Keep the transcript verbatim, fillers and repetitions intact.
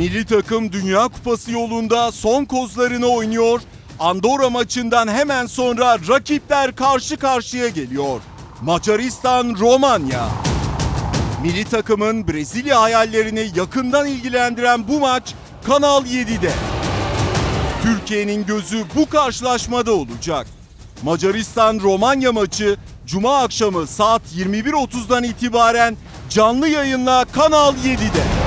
Milli takım Dünya Kupası yolunda son kozlarını oynuyor. Andorra maçından hemen sonra rakipler karşı karşıya geliyor. Macaristan, Romanya. Milli takımın Brezilya hayallerini yakından ilgilendiren bu maç Kanal yedi'de. Türkiye'nin gözü bu karşılaşmada olacak. Macaristan-Romanya maçı Cuma akşamı saat yirmi bir otuzdan itibaren canlı yayınla Kanal yedi'de.